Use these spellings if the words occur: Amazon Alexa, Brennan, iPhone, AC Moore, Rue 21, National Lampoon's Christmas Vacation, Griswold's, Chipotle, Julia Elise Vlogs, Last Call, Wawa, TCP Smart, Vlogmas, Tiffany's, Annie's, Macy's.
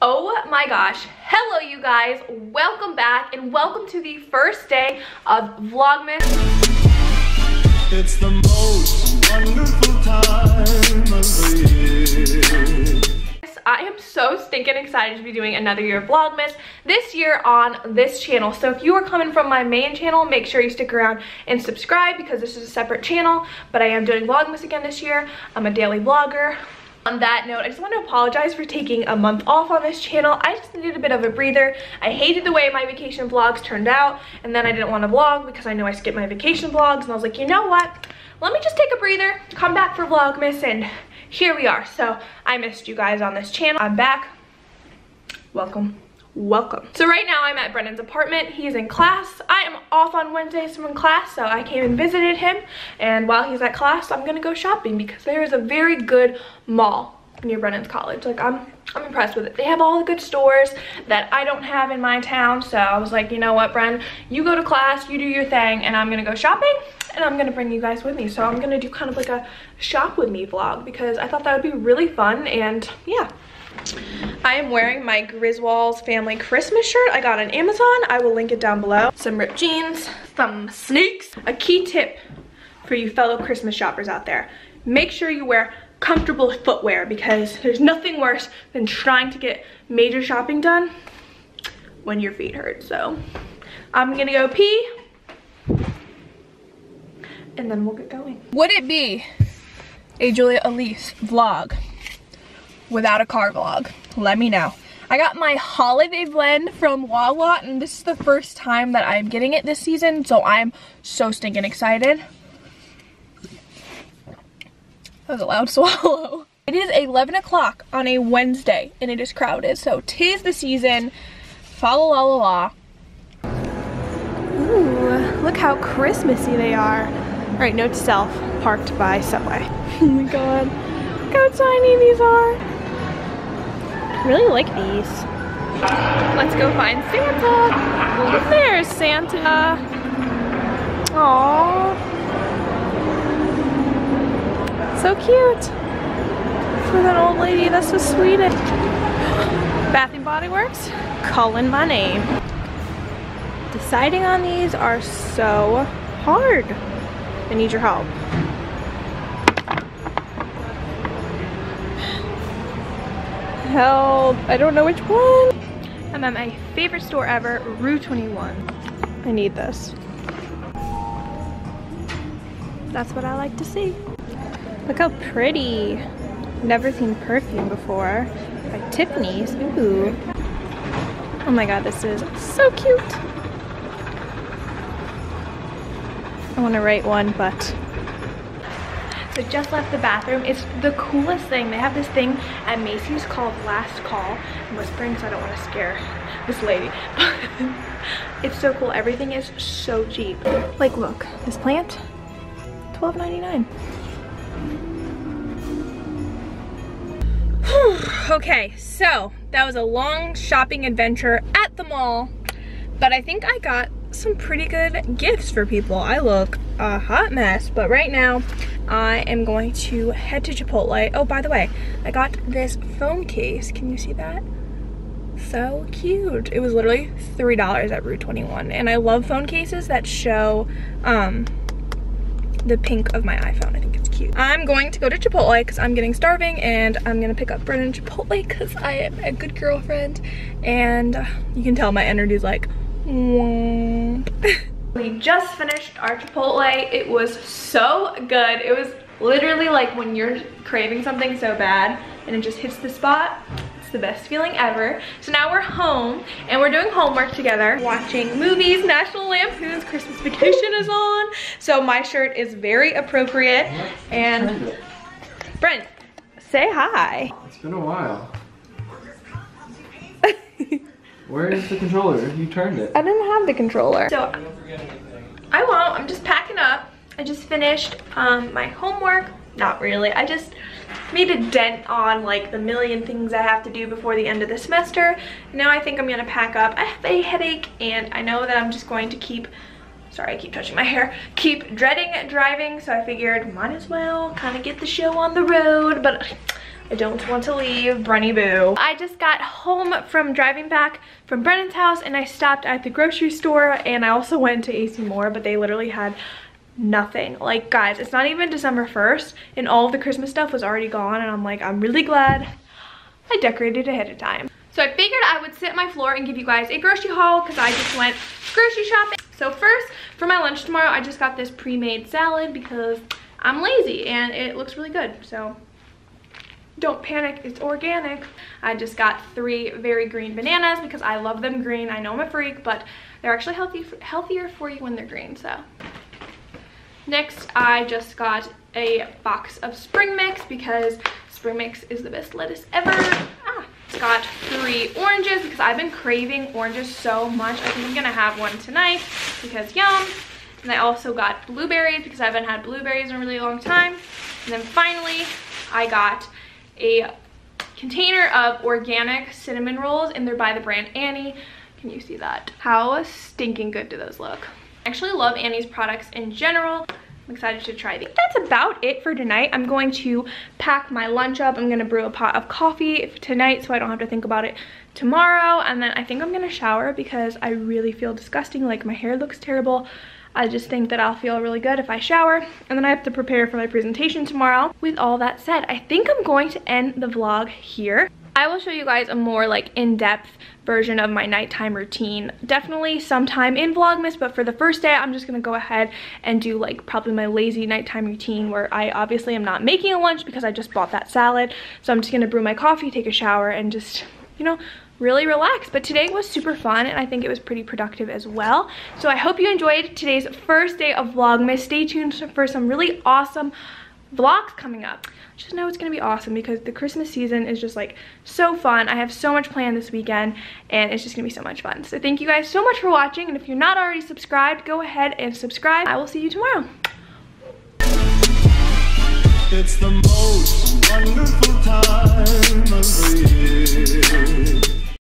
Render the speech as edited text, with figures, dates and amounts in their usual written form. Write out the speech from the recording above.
Oh my gosh, hello you guys, welcome back and welcome to the first day of Vlogmas. It's the most wonderful time of the year. I am so stinking excited to be doing another year of Vlogmas this year on this channel. So if you are coming from my main channel, make sure you stick around and subscribe because this is a separate channel, but I am doing Vlogmas again this year. I'm a daily vlogger. On that note, I just want to apologize for taking a month off on this channel. I just needed a bit of a breather. I hated the way my vacation vlogs turned out, and then I didn't want to vlog because I know I skipped my vacation vlogs, and I was like, you know what? Let me just take a breather, come back for Vlogmas, and here we are. So I missed you guys on this channel. I'm back. Welcome. Welcome. So right now I'm at Brennan's apartment. He's in class. I am off on Wednesdays from class, so I came and visited him, and while he's at class I'm gonna go shopping because there is a very good mall near Brennan's college. Like I'm impressed with it. They have all the good stores that I don't have in my town, so I was like, you know what, Brennan, you go to class, you do your thing, and I'm gonna go shopping and I'm gonna bring you guys with me. So I'm gonna do kind of like a shop with me vlog because I thought that would be really fun. And yeah, I am wearing my Griswold's family Christmas shirt I got on Amazon. I will link it down below. Some ripped jeans, some sneaks. A key tip for you fellow Christmas shoppers out there: make sure you wear comfortable footwear because there's nothing worse than trying to get major shopping done when your feet hurt. So I'm gonna go pee and then we'll get going. Would it be a Julia Elise vlog without a car vlog? Let me know. I got my holiday blend from Wawa, and this is the first time that I'm getting it this season, so I'm so stinking excited. That was a loud swallow. It is 11 o'clock on a Wednesday, and it is crowded, so 'tis the season. Fa la la la la. Ooh, look how Christmassy they are. All right, note to self, parked by Subway. Oh my God, look how tiny these are. Really like these. Let's go find Santa. There's Santa. Aww. So cute. For that old lady, that's so sweet. Bath and Body Works, calling my name. Deciding on these are so hard. I need your help. Help, I don't know which one. I'm at my favorite store ever, Rue 21. I need this. That's what I like to see. Look how pretty. Never seen perfume before. By Tiffany's. Ooh. Oh my God, this is so cute. I want to write one, but so just left the bathroom. It's the coolest thing. They have this thing at Macy's called Last Call. I'm whispering so I don't want to scare this lady. It's so cool. Everything is so cheap. Like, look, this plant, $12.99. Okay, so that was a long shopping adventure at the mall, but I think I got some pretty good gifts for people. I look a hot mess, but right now I am going to head to Chipotle. Oh, by the way, I got this phone case. Can you see that? So cute. It was literally $3 at Rue 21, and I love phone cases that show the pink of my iPhone. I think it's cute. I'm going to go to Chipotle because I'm getting starving, and I'm gonna pick up Brennan Chipotle because I am a good girlfriend, and you can tell my energy's like We just finished our Chipotle. It was so good. It was literally like when you're craving something so bad and it just hits the spot. It's the best feeling ever. So now we're home and we're doing homework together, watching movies. National Lampoon's Christmas Vacation is on, so my shirt is very appropriate. And Brent, say hi. It's been a while. Where is the controller? You turned it. I didn't have the controller. So I won't. I'm just packing up. I just finished my homework. Not really. I just made a dent on like the million things I have to do before the end of the semester. Now I think I'm gonna pack up. I have a headache, and I know that I'm just going to keep, sorry, I keep touching my hair, keep dreading driving. So I figured might as well kind of get the show on the road, but I don't want to leave Brenny Boo. I just got home from driving back from Brennan's house, and I stopped at the grocery store, and I also went to AC Moore, but they literally had nothing. Like, guys, it's not even December 1st, and all of the Christmas stuff was already gone, and I'm like, I'm really glad I decorated ahead of time. So I figured I would sit my floor and give you guys a grocery haul because I just went grocery shopping. So first, for my lunch tomorrow, I just got this pre-made salad because I'm lazy and it looks really good. So don't panic, it's organic. I just got 3 very green bananas because I love them green. I know I'm a freak, but they're actually healthier for you when they're green, so. Next, I just got a box of spring mix because spring mix is the best lettuce ever. Got 3 oranges because I've been craving oranges so much. I think I'm gonna have one tonight because yum. And I also got blueberries because I haven't had blueberries in a really long time. And then finally, I got a container of organic cinnamon rolls, and they're by the brand Annie. Can you see that? How stinking good do those look? I actually love Annie's products in general. I'm excited to try these. That's about it for tonight. I'm going to pack my lunch up. I'm gonna brew a pot of coffee tonight so I don't have to think about it tomorrow. And then I think I'm gonna shower because I really feel disgusting. Like, my hair looks terrible. I just think that I'll feel really good if I shower. And then I have to prepare for my presentation tomorrow. With all that said, I think I'm going to end the vlog here. I will show you guys a more like in-depth version of my nighttime routine definitely sometime in Vlogmas, but for the first day I'm just gonna go ahead and do like probably my lazy nighttime routine where I obviously am not making a lunch because I just bought that salad. So I'm just gonna brew my coffee, take a shower, and just, you know, really relaxed. But today was super fun, and I think it was pretty productive as well. So I hope you enjoyed today's first day of Vlogmas. Stay tuned for some really awesome vlogs coming up. Just know it's gonna be awesome because the Christmas season is just like so fun. I have so much planned this weekend, and it's just gonna be so much fun. So thank you guys so much for watching, and if you're not already subscribed, go ahead and subscribe. I will see you tomorrow. It's the mode.